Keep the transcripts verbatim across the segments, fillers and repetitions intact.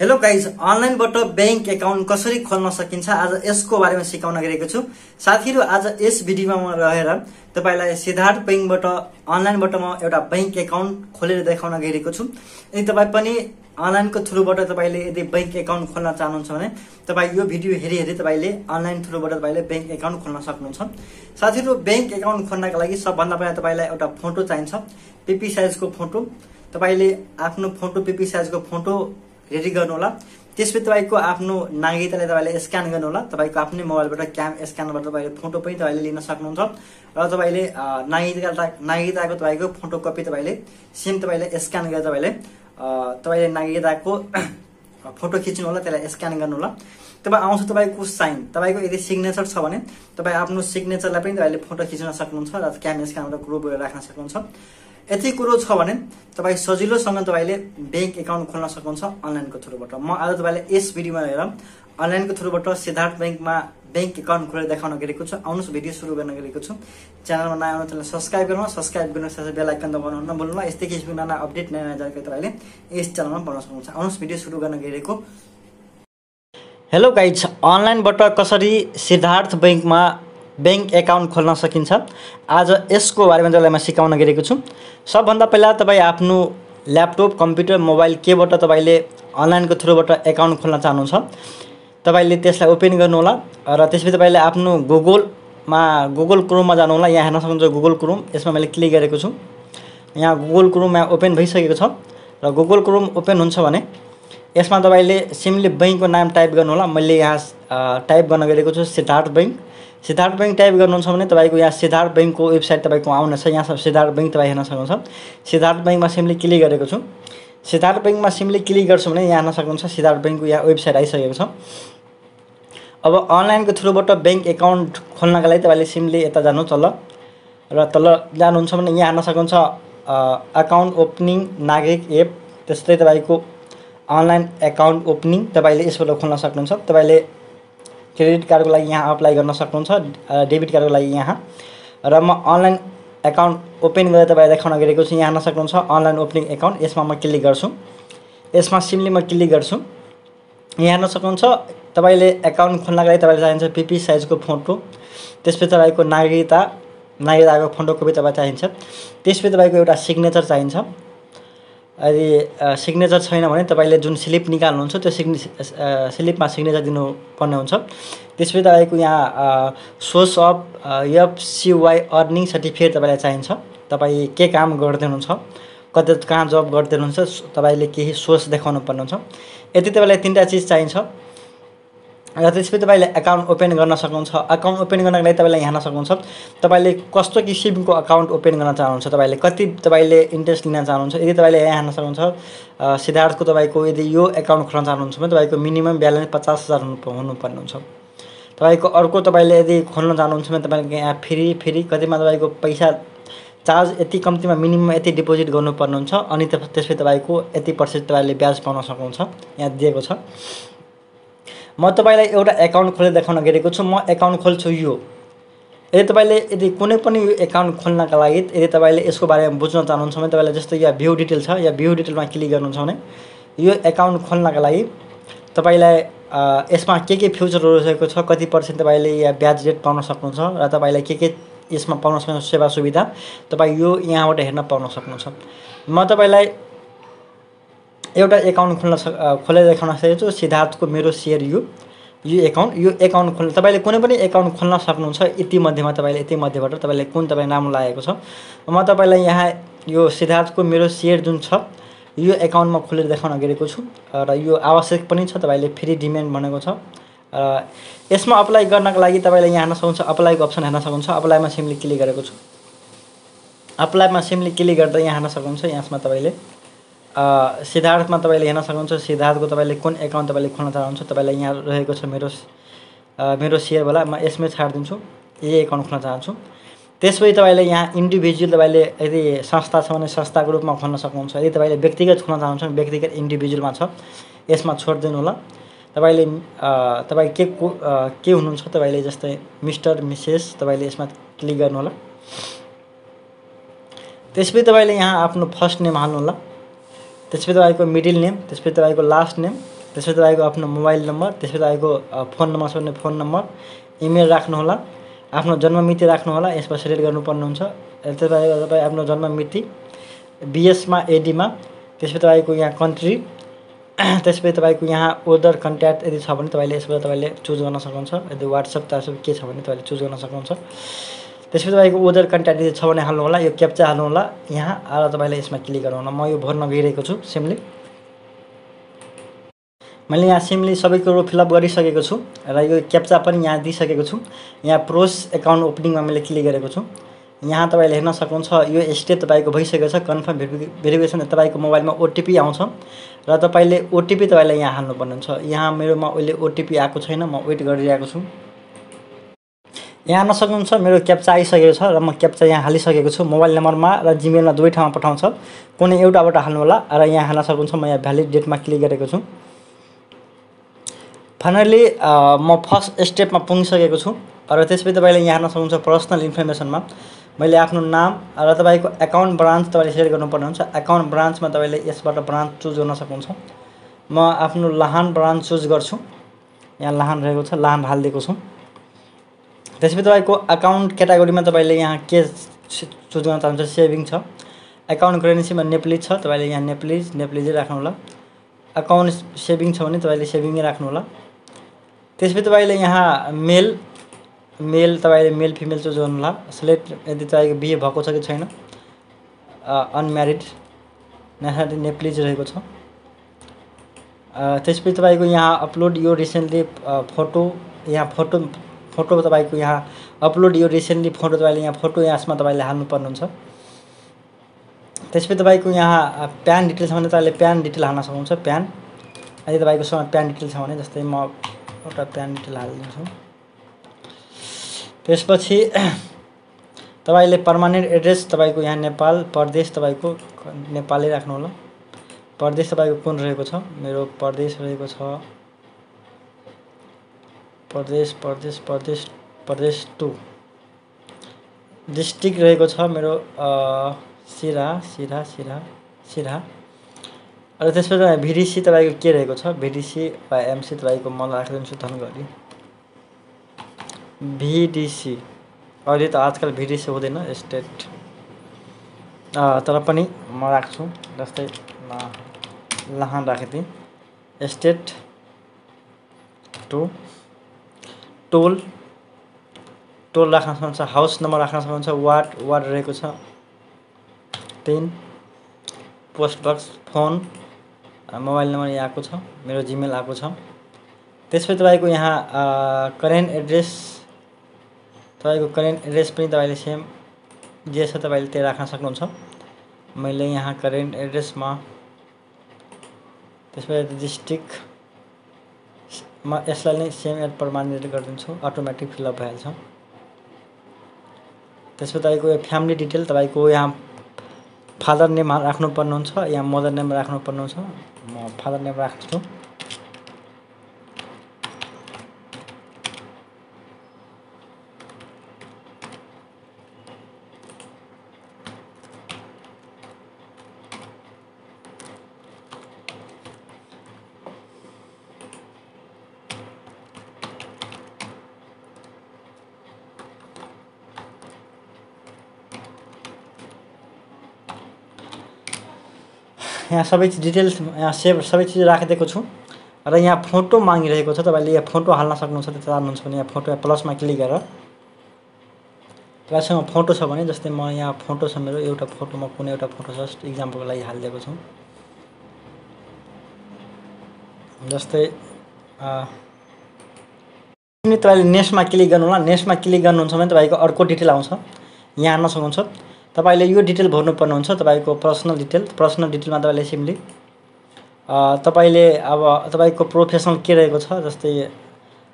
Hello guys, अनलाइनबाट bank account कसरी खोल्न सकिन्छ आज यसको बारेमा सिकाउन गएको छु। साथीहरु, आज यस भिडियोमा म रहेर तपाईलाई सिद्धार्थ बैंकबाट अनलाइनबाट म एउटा बैंक एकाउन्ट खोलेर देखाउन गएको छु। यदि तपाई पनि अनलाइनको थ्रुबाट तपाईले यदि बैंक एकाउन्ट खोल्न चाहनुहुन्छ भने तपाई यो भिडियो हेरी हेरी तपाईले अनलाइन थ्रुबाट तपाईले बैंक एकाउन्ट खोल्न सक्नुहुन्छ। साथीहरु, बैंक एकाउन्ट खोल्नका लागि सबभन्दा पहिला तपाईलाई एउटा फोटो चाहिन्छ, पीपी साइजको फोटो। तपाईले आफ्नो फोटो पीपी साइजको फोटो रेडी गर्नुहोला। त्यसपछि तपाईको आफ्नो नागरिकतालाई तपाईले स्क्यान गर्नुहोला। तपाईको आफ्नै मोबाइलबाट क्याम स्क्यानबाट तपाईले फोटो पनि तपाईले लिन सक्नुहुन्छ र तपाईले नागरिकता नागरिकताको तपाईको फोटो कपी तपाईले सेम तपाईले स्क्यान गरेर तपाईले तपाईले नागरिकताको फोटो खिच्नुहोला, त्यसलाई स्क्यान गर्नुहोला। तब आउँछ तपाईको साइन, तपाईको यदि सिग्नेचर छ भने तपाई आफ्नो सिग्नेचरलाई पनि तपाईले फोटो खिच्न सक्नुहुन्छ र क्याम स्क्यानबाट ग्रुप गरेर राख्न सक्नुहुन्छ। यति कुरो छ भने तपाई सजिलोसँग तपाईले बैंक एकाउन्ट खोल्न सक्नुहुन्छ अनलाइनको थ्रुबाट। म आज तपाईलाई यस भिडियोमा हेर अनलाइनको थ्रुबाट सिद्धार्थ बैंकमा बैंक एकाउन्ट खोलेर देखाउन गएको छु। आउनुस भिडियो सुरु गर्न गएको छु। च्यानलमा नयाँ हुनुहुन्छ भने सब्स्क्राइब गर्नु, सब्स्क्राइब गर्नु साथै बेल आइकन दबाउन नभुल्नु। यस्तै किसिमको नाना अपडेट नयाँ नयाँ जानकारी तपाईले यस च्यानलमा पाउन सक्नुहुन्छ। आउनुस भिडियो सुरु गर्न गएको। हेलो गाइज, अनलाइनबाट कसरी सिद्धार्थ बैंकमा बैंक एकाउन्ट खोल्न सकिन्छ आज यसको बारेमा जसलाई म सिकाउन गएको छु। सबभन्दा पहिला तपाई आफ्नो ल्यापटप, कम्प्युटर, मोबाइल केबाट तपाईले अनलाइनको थ्रुबाट एकाउन्ट खोल्न चाहनुहुन्छ तपाईले त्यसलाई ओपन गर्नुहोला र त्यसपछि तपाईले आफ्नो गुगलमा गुगल क्रोममा जानुहोला। यहाँ हेर्न सक्नुहुन्छ गुगल क्रोम, यसमा मैले क्लिक गरेको छु। यहाँ गुगल क्रोममा ओपन भइसकेको छ र गुगल क्रोम ओपन हुन्छ भने यसमा तपाईले सिम्पली बैंकको नाम टाइप गर्नुहोला। मैले यहाँ टाइप गर्न गएको छु Siddhartha bank. Siddhartha bank type गर्नुहुन्छ भने तपाईको यहाँ सिद्धार्थ बैंकको वेबसाइट तपाईको आउनेछ। यहाँ सिद्धार्थ बैंक तपाईँ हेर्न सक्नुहुन्छ। सिद्धार्थ बैंकमा सिम्पली क्लिक गरेको छु। सिद्धार्थ बैंकमा सिम्पली क्लिक गर्छु भने यहाँ हेर्न सक्नुहुन्छ सिद्धार्थ बैंकको यहाँ वेबसाइट आइसकेको छ। अब अनलाइनको थ्रुबाट बैंक एकाउन्ट खोल्नका लागि तपाईले सिम्पली यता जानु तल र तल जानुहुन्छ भने यहाँ हेर्न सक्नुहुन्छ अकाउन्ट ओपनिङ नागरिक एप। त्यस्तै तपाईको अनलाइन एकाउन्ट ओपनिङ तपाईले यसबाट खोल्न सक्नुहुन्छ। तपाईले क्रेडिट कार्डको लागि यहाँ अप्लाई गर्न सक्नुहुन्छ, डेबिट कार्डको लागि यहाँ। र म अनलाइन एकाउन्ट ओपन गरेर तपाईलाई देखाउन गएको छु। यहाँ हेर्न सक्नुहुन्छ अनलाइन ओपनिङ एकाउन्ट, यसमा म क्लिक गर्छु। यसमा सिम्पली म क्लिक गर्छु। यहाँ हेर्न सक्नुहुन्छ तपाईँले एकाउन्ट खोल्नका लागि तपाईँलाई चाहिन्छ पीपी साइजको फोटो, त्यसपछि तपाईँको नागरिकता नागरिकताको फोटो कपी तपाईँलाई चाहिन्छ, त्यसपछि तपाईँको एउटा सिग्नेचर चाहिन्छ। यदि सिग्नेचर छैन भने तपाईले जुन स्लिप निकाल्नुहुन्छ त्यो सिग्ने स्लिपमा सिग्नेचर दिनुपर्ने हुन्छ। त्यसपछि तपाईको यहाँ source of FCY earning certificate तपाईलाई चाहिन्छ। तपाईँ के काम गर्दै हुनुहुन्छ, कतै कहाँ जब गर्दै हुनुहुन्छ तपाईले केही सोर्स देखाउनु पर्ने हुन्छ। यति तपाईलाई तिनवटा चिज चाहिन्छ र त्यसपछि तपाईँले एकाउन्ट ओपन गर्न सक्नुहुन्छ। एकाउन्ट ओपन गर्नको लागि तपाईँले यहाँ हेर्न सक्नुहुन्छ तपाईँले कस्तो किसिमको एकाउन्ट ओपन गर्न चाहनुहुन्छ, तपाईँले कति तपाईँले इन्ट्रेस्ट लिन चाहनुहुन्छ। यदि तपाईँले यहाँ हेर्न सक्नुहुन्छ सिद्धार्थको तपाईँको यदि यो एकाउन्ट खोल्न चाहनुहुन्छ भने तपाईँको मिनिमम ब्यालेन्स पचास हजार हुनुपर्ने हुन्छ। तपाईँको अर्को तपाईँले यदि खोल्न चाहनुहुन्छ भने तपाईँको यहाँ फेरि फेरि कतिमा तपाईँको पैसा चार्ज यति कम्तीमा मिनिमम यति डिपोजिट गर्नुपर्ने हुन्छ अनि त्यसपछि तपाईँको यति पर्सेन्ट तपाईँले ब्याज पाउन सक्नुहुन्छ। यहाँ दिएको छ। म तपाईलाई एउटा एकाउन्ट खोलेर देखाउन गएको छु। म एकाउन्ट खोल्छु यो। यदि तपाईँले यदि कुनै पनि यो एकाउन्ट खोल्नका लागि यदि तपाईँले यसको बारेमा बुझ्न चाहनुहुन्छ भने तपाईँलाई जस्तो यहाँ भ्यू डिटेल छ, यहाँ भ्यू डिटेलमा क्लिक गर्नुहुन्छ भने यो एकाउन्ट खोल्नका लागि तपाईँलाई यसमा के के फ्युचरहरू रहेको छ, कति पर्सेन्ट तपाईँले यहाँ ब्याज रेट पाउन सक्नुहुन्छ र तपाईँलाई के के यसमा पाउन सक्नुहुन्छ सेवा सुविधा तपाईँ यो यहाँबाट हेर्न पाउन सक्नुहुन्छ। म तपाईँलाई एउटा एकाउन्ट खोल्न खोलेर देखाउन सकेको छु सिद्धार्थको मेरो सेयर यु यो एकाउन्ट। यो एकाउन्ट खोल्न तपाईँले कुनै पनि एकाउन्ट खोल्न सक्नुहुन्छ। यति मध्येमा तपाईँले यति मध्येबाट तपाईँले कुन तपाईँ नाम लागेको छ म तपाईँलाई यहाँ यो सिद्धार्थको मेरो सेयर जुन छ यो एकाउन्टमा खोलेर देखाउन गएको छु र यो आवश्यक पनि छ। तपाईँले फ्री डिमान्ड भनेको छ। यसमा अप्लाई गर्नको लागि तपाईँले यहाँ हेर्न सक्नुहुन्छ अप्लाईको अप्सन हेर्न सक्नुहुन्छ। अप्लाईमा सिम्पली क्लिक गरेको छु। अप्लाईमा सिम्पली क्लिक गर्दा यहाँ हेर्न सक्नुहुन्छ यसमा तपाईँले सिद्धार्थमा तपाईँले हेर्न सक्नुहुन्छ सिद्धार्थको तपाईँले कुन एकाउन्ट तपाईँले खोल्न चाहनुहुन्छ। तपाईँलाई यहाँ रहेको छ मेरो मेरो सेयरवाला, म यसमै छाडिदिन्छु। यही एकाउन्ट खोल्न चाहन्छु। त्यसपछि तपाईँले यहाँ इन्डिभिजुअल तपाईँले यदि संस्था छ भने संस्थाको रूपमा खोल्न सक्नुहुन्छ। यदि तपाईँले व्यक्तिगत खोल्न चाहनुहुन्छ भने व्यक्तिगत इन्डिभिजुअलमा छ, यसमा छोडिदिनु होला। तपाईँले तपाईँ के के हुनुहुन्छ तपाईँले जस्तै मिस्टर मिसेस तपाईँले यसमा क्लिक गर्नुहोला। त्यसपछि तपाईँले यहाँ आफ्नो फर्स्ट नेम हाल्नुहोला, त्यसपछि तपाईँको मिडिल नेम, त्यसपछि तपाईँको लास्ट नेम, तेस्रो तपाईको आफ्नो मोबाइल नम्बर, तेस्रो तपाईको फोन नम्बर छ भने फोन नम्बर, इमेल राख्नु होला, आफ्नो जन्म मिति राख्नु होला, यसमा सिलेक्ट गर्नुपर्ने हुन्छ। त्यसपछि तपाई आफ्नो जन्म मिति बीएस मा एडी मा, त्यसपछि तपाईको यहाँ कन्ट्री, त्यसपछि तपाईको यहाँ ओदर कन्ट्याक्ट यदि छ भने तपाईले यसबाट तपाईले चुज गर्न सक्नुहुन्छ। यदि WhatsApp तासब के छ भने तपाईले चुज गर्न सक्नुहुन्छ। त्यसपछि तपाईको ओदर कन्ट्याक्ट यदि छ भने हाल्नु होला, यो क्याप्चा हाल्नु होला, यहाँ आएर तपाईले यसमा क्लिक गर्नु होला। म यो भर्न गइरहेको छु सिम्पली। मैले यहाँ सिम्पली सबै कुरो फिलअप गरिसकेको छु र यो क्याप्चा पनि यहाँ दिइसकेको छु। यहाँ प्रोस एकाउन्ट ओपनिङमा मैले क्लिक गरेको छु। यहाँ तपाईले हेर्न सक्नुहुन्छ यो स्टेप तपाईको भइसकेको छ। कन्फर्म भेरिफिकेसन तपाईको मोबाइलमा ओटीपी आउँछ र तपाईले ओटीपी तपाईले यहाँ हाल्नुपर्ने हुन्छ। यहाँ मेरोमा अहिले ओटीपी आएको छैन, म वेट गरिरहेको छु। यहाँ हेर्न सक्नुहुन्छ मेरो क्याप्चा आइसकेको छ र म क्याप्चा यहाँ हालिसकेको छु। मोबाइल नम्बरमा र जिमेलमा दुवै ठाउँमा पठाउँछ, कुनै एउटाबाट हाल्नु होला। र यहाँ हाल्न सक्नुहुन्छ, म यहाँ भ्यालिड डेटमा क्लिक गरेको छु। फाइनली म फर्स्ट स्टेपमा पुगिसकेको छु। र त्यसपछि तपाईले यहाँ हेर्न सक्नुहुन्छ पर्सनल इन्फर्मेसनमा मैले आफ्नो नाम र तपाईको एकाउन्ट ब्रान्च तपाईले सेलेक्ट गर्नुपर्ने हुन्छ। एकाउन्ट ब्रान्चमा तपाईले यसबाट ब्रान्च चुज गर्न सक्नुहुन्छ। म आफ्नो लाहान ब्रान्च चुज गर्छु। यहाँ लाहान रहेको छ, लाहान हालिदिएको छु। त्यसपछि तपाईको एकाउन्ट क्याटेगोरीमा तपाईले यहाँ के चुज गर्न चाहनुहुन्छ, सेभिङ छ। एकाउन्ट करेन्सीमा नेप्लिज छ, तपाईले यहाँ नेप्लिज नेप्लिजै राख्नु होला। एकाउन्ट सेभिङ छ भने तपाईले सेभिङै राख्नु होला। त्यसपछि तपाईले यहाँ मेल मेल तपाईले मेल फिमेल चुज गर्नुला। सिलेक्ट यदि तपाईको बिहे भएको छ कि छैन, अनम्यारिड, नेसनलिटी नेप्लिज रहेको छ। त्यसपछि तपाईको यहाँ अपलोड यो रिसेन्टली फोटो, यहाँ फोटो फोटो तपाईको यहाँ अपलोड यो रिसेन्टली फोटो तपाईले यहाँ फोटो यसमा तपाईले हाल्नुपर्ने हुन्छ। त्यसपछि तपाईको यहाँ प्यान डिटेल छ भने तपाईले प्यान डिटेल हाल्न सक्नुहुन्छ। प्यान यदि तपाईको सँग प्यान डिटेल छ भने, जस्तै म एउटा प्यान डिटेल हालिदिन्छु। त्यसपछि तपाईले पर्मानेन्ट एड्रेस तपाईको यहाँ नेपाल, परदेश तपाईको नेपालै राख्नु होला। परदेश तपाईको कुन रहेको छ, मेरो परदेश रहेको छ परदेश परदेश परदेश परदेश टू। डिस्ट्रिक्ट रहेको छ मेरो सिरा सिरा सिरा सिरा। र त्यसपछि भिडिसी तपाईको के रहेको छ, भिडिसी वा एमसी तपाईको म राखिदिन्छु धनगढी भिडिसी। अहिले त आजकल भिडिसी हुँदैन स्टेट, तर पनि म राख्छु, जस्तै लाहान राखेँ। स्टेट टू, टोल टोल राख्न सक्नुहुन्छ, हाउस नम्बर राख्न सक्नुहुन्छ, वार्ड वार्ड रहेको छ तिन, post box, phone, mobile number यहाँ आएको छ, मेरो जिमेल आएको छ। त्यसपछि तपाईको यहाँ करेन्ट एड्रेस, तपाईको करेन्ट एड्रेस पनि तपाईले सेम जे छ तपाईले त्यो राख्न सक्नुहुन्छ। मैले यहाँ करेन्ट एड्रेसमा, त्यसपछि डिस्ट्रिक्ट म यसलाई नै सेम एड पर्मानेन्ट गरिदिन्छु, अटोमेटिक फिलअप भइहाल्छ। त्यसपछि तपाईको यो फ्यामिली डिटेल तपाईको यहाँ फादर नेम राख्नुपर्ने हुन्छ, यहाँ मदर नेम राख्नुपर्ने हुन्छ। म फादर नेम राख्छु। यहाँ सबै डिटेल्स यहाँ सेभ सबै चिज राखिदिएको छु। र यहाँ फोटो मागिरहेको छ, तपाईले यहाँ फोटो हाल्न सक्नुहुन्छ। त्यो चाहनुहुन्छ भने यहाँ फोटो प्लसमा क्लिक गरेर तपाईँसँग फोटो छ भने, जस्तै म यहाँ फोटो छ मेरो, एउटा फोटो म कुनै एउटा फोटो जस्ट इक्जाम्पलको लागि हालिदिएको छु। जस्तै तपाईँले नेक्स्टमा क्लिक गर्नुहोला। नेक्स्टमा क्लिक गर्नुहुन्छ भने तपाईँको अर्को डिटेल आउँछ, यहाँ हाल्न सक्नुहुन्छ। तपाईले यो डिटेल भर्नुपर्ने हुन्छ, तपाईको पर्सनल डिटेल। पर्सनल डिटेलमा तपाईले सिम्पली तपाईले अब तपाईको प्रोफेसनल के रहेको छ, जस्तै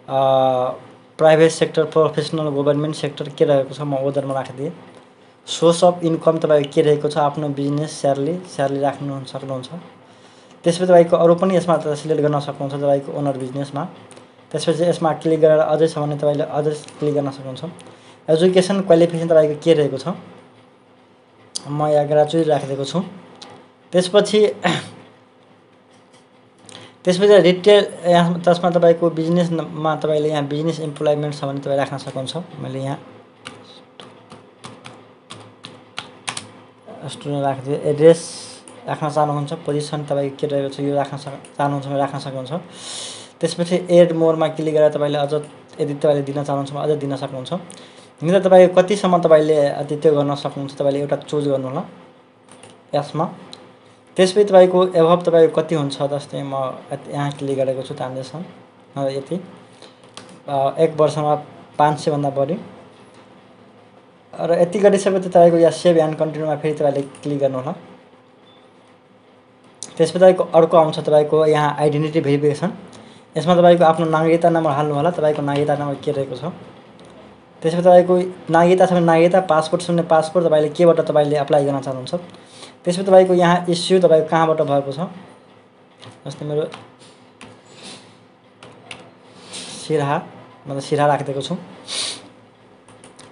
private sector, professional, government sector के रहेको छ, म ओदरमा राखिदिएँ। सोर्स अफ इन्कम तपाईँको के रहेको छ, आफ्नो बिजनेस, स्यालेरी स्यालेरी राख्नु सक्नुहुन्छ। त्यसपछि तपाईँको अरू पनि यसमा सिलेक्ट गर्न सक्नुहुन्छ, तपाईँको ओनर बिजनेसमा। त्यसपछि यसमा क्लिक गरेर अझै छ भने तपाईँले अझै क्लिक गर्न सक्नुहुन्छ। एजुकेसन क्वालिफिकेसन तपाईँको के रहेको छ, म यहाँ ग्रेजुएट राखिदिएको छु। त्यसपछि त्यसपछि रिटेल यहाँ त्यसमा तपाईको बिजनेस मा तपाईले यहाँ बिजनेस एम्प्लॉयमेन्ट सम्म तपाईले राख्न सक्नुहुन्छ। मैले यहाँ स्टुडेन्ट राख्दिए एड्रेस राख्न चाहनुहुन्छ, पोजिसन तपाईको के रहेको छ यो राख्न चाहनुहुन्छ राख्न सक्नुहुन्छ। त्यसपछि एड मोर मा क्लिक गरेर तपाईले अझ यदि तपाईले दिन चाहनुहुन्छ अझ दिन सक्नुहुन्छ। निले तपाईको कति सम्म तपाईले अतित्य गर्न सक्नुहुन्छ तपाईले एउटा चोज गर्नु होला यसमा। त्यसपछि तपाईको एभब तपाईको कति हुन्छ जस्तै म यहाँ क्लिक गरेको छु तान्दै छ यति एक वर्षमा पाँच सय भन्दा बढी र यति गरिसकेपछि तपाईको यहाँ सेभ एन्ड कन्टिन्यूमा फेरि तपाईले क्लिक गर्नु होला। त्यसपछि तपाईको अर्को आउँछ तपाईको यहाँ आइडेन्टिटी भेरिफिकेसन, यसमा तपाईको आफ्नो नागरिकता नम्बर हाल्नु होला। तपाईको नागरिकता नम्बर के रहेको छ त्यसपछि तपाईको नागरिकता छ भने नागरिकता, पासपोर्ट छ भने पासपोर्ट तपाईले केबाट तपाईले अप्लाई गर्न चाहनुहुन्छ। त्यसपछि तपाईको यहाँ इश्यू तपाईको कहाँबाट भएको छ जस्तै मेरो सिरहा मतलब सिरहा राखिदिएको छु।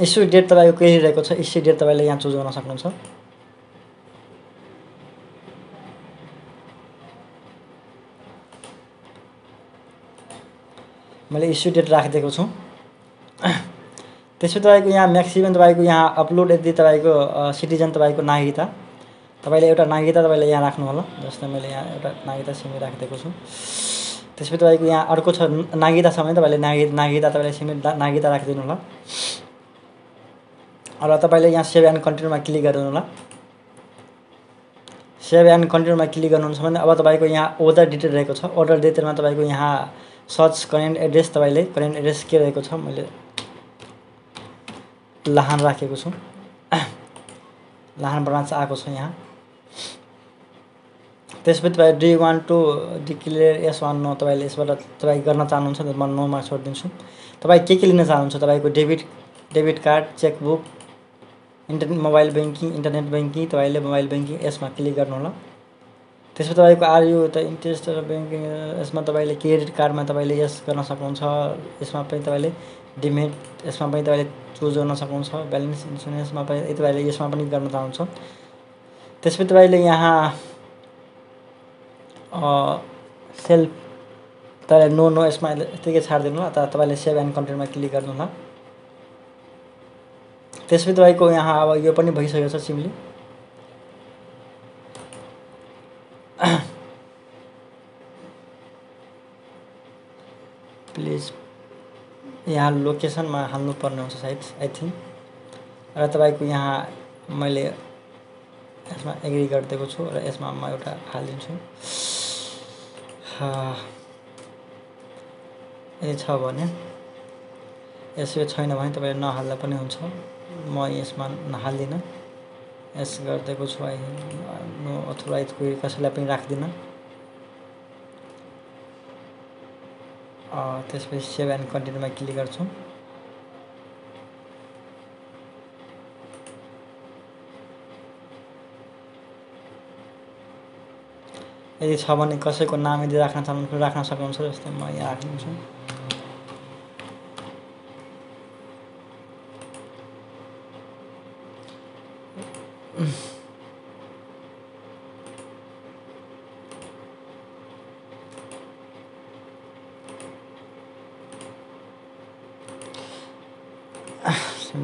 इश्यू डेट तपाईको के रहेको छ इश्यू डेट तपाईले यहाँ चुज गर्न सक्नुहुन्छ। मैले इश्यू डेट राखिदिएको छु। त्यसपछि तपाईको यहाँ म्याक्सिमम तपाईको यहाँ अपलोड यदि तपाईको सिटिजन तपाईको नागरिकता तपाईले एउटा नागरिकता तपाईले यहाँ राख्नु होला। जस्तै मैले यहाँ एउटा नागरिकता सिमी राखिदिएको छु। त्यसपछि तपाईको यहाँ अर्को छ नागरिकता समय तपाईले नागरिक नागरिकता तपाईले सिमी नागरिकता राखिदिनु होला र तपाईले यहाँ सेभ एन्ड कन्टिन्यूमा क्लिक गर्नु होला। सेभ एन्ड कन्टिन्यूमा क्लिक गर्नुहुन्छ भने अब तपाईको यहाँ ओदर डिटेल रहेको छ। ओदर डिटेलमा तपाईको यहाँ सर्च करेन्ट एड्रेस तपाईले करेन्ट एड्रेस के रहेको छ मैले लाहान राखेको छु, लाहान ब्रान्च आएको छ यहाँ। त्यसपछि तपाईँ do you want to declare yes one no तपाईले यसबाट तपाईँ गर्न चाहनुहुन्छ म नोमा छोडिदिन्छु। तपाईँ के के लिन चाहनुहुन्छ तपाईको debit debit card, chequebook, internet mobile banking internet banking तपाईले मोबाइल ब्याङ्किङ यसमा क्लिक गर्नु होला। त्यसपछि तपाईँको आर यु त इन्ट्रेस्ट ब्याङ्किङ यसमा तपाईँले क्रेडिट कार्डमा तपाईँले यस गर्न सक्नुहुन्छ। यसमा पनि तपाईँले डिमेट यसमा पनि तपाईँले चुज गर्न सक्नुहुन्छ। ब्यालेन्स इन्सुरेन्समा पनि तपाईँले यसमा पनि गर्न चाहनुहुन्छ। त्यसपछि तपाईँले यहाँ सेल्फ तपाईँले नो नो यसमा यतिकै छाडिदिनु होला अथवा तपाईँले सेभ एन्ड कन्टेन्टमा क्लिक गर्नु होला। त्यसपछि तपाईँको यहाँ अब यो पनि भइसकेको छ सिम्पली। प्लिज यहाँ लोकेसनमा हाल्नु पर्ने हुन्छ सायद आई थिंक र तपाईको यहाँ मैले यसमा एग्री गरिदिएको छु र यसमा म एउटा हालिदिन्छु यदि छ भने। यसो छैन भने तपाईले नहाल्दा पनि हुन्छ, म यसमा नहाल्दिन। यस गरिदिएको छु आई नो अथोराइज कोही कसैलाई पनि राख्दिन। त्यसपछि सेभ एन्ड कन्टिन्यूमा क्लिक गर्छौँ। यदि छ भने कसैको नाम यदि राख्न चाहनुहुन्छ राख्न सक्नुहुन्छ। जस्तै म यहाँ राखिदिन्छु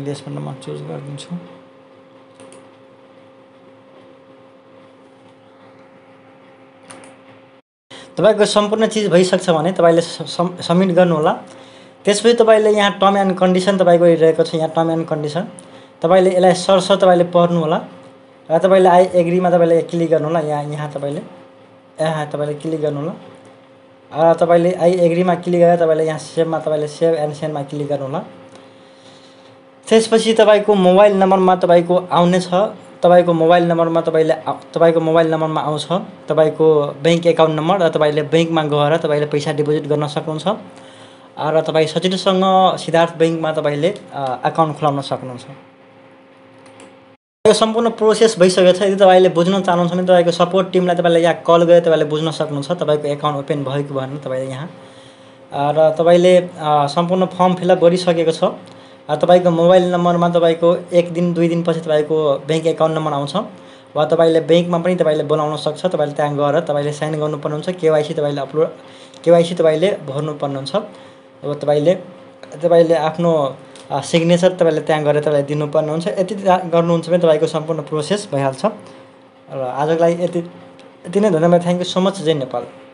यसबाट म चुज गरिदिन्छु। तपाईँको सम्पूर्ण चिज भइसक्छ भने तपाईँले सबमिट गर्नुहोला। त्यसपछि तपाईँले यहाँ टर्म एन्ड कन्डिसन तपाईँको रहेको छ, यहाँ टर्म एन्ड कन्डिसन तपाईँले यसलाई सरसर तपाईँले पढ्नुहोला र तपाईँले आई एग्रीमा तपाईँले क्लिक गर्नुहोला। यहाँ यहाँ तपाईँले यहाँ तपाईँले क्लिक गर्नुहोला र तपाईँले आई एग्रीमा क्लिक गरेर तपाईँले यहाँ सेभमा तपाईँले सेभ एन्ड सेन्डमा क्लिक गर्नुहोला। त्यसपछि तपाईको मोबाइल नम्बरमा तपाईको आउने छ, तपाईको मोबाइल नम्बरमा तपाईले तपाईको मोबाइल नम्बरमा आउँछ तपाईको बैंक एकाउन्ट नम्बर र तपाईले बैंकमा गएर तपाईले पैसा डिपोजिट गर्न सक्नुहुन्छ र तपाई सजिलोसँग सिद्धार्थ बैंकमा तपाईले अकाउन्ट खोलाउन सक्नुहुन्छ। यो सम्पूर्ण प्रोसेस भइसकेको छ। यदि तपाईले बुझ्न चाहनुहुन्छ भने तपाईको सपोर्ट टिमलाई तपाईले यहाँ कल गरेर तपाईले बुझ्न सक्नुहुन्छ तपाईको एकाउन्ट ओपन भएको भन्न तपाईले यहाँ र तपाईले सम्पूर्ण फर्म फिलअप गरिसकेको छ। तपाईको मोबाइल नम्बरमा तपाईको एक दिन दुई दिनपछि तपाईको बैंक एकाउन्ट नम्बर आउँछ र वा तपाईले बैंकमा पनि तपाईले बनाउन सक्छ। तपाईले त्यहाँ गएर तपाईले साइन गर्नुपर्ने हुन्छ। केवाईसी तपाईले अपलोड केवाईसी तपाईले भर्नुपर्ने हुन्छ। अब तपाईले तपाईले आफ्नो सिग्नेचर तपाईले त्यहाँ गएर तपाईले दिनुपर्ने हुन्छ। यति गर्नुहुन्छ भने तपाईको सम्पूर्ण प्रोसेस भइहाल्छ। र आजको लागि यति यति नै। धन्यवाद। Thank you so much. जय नेपाल।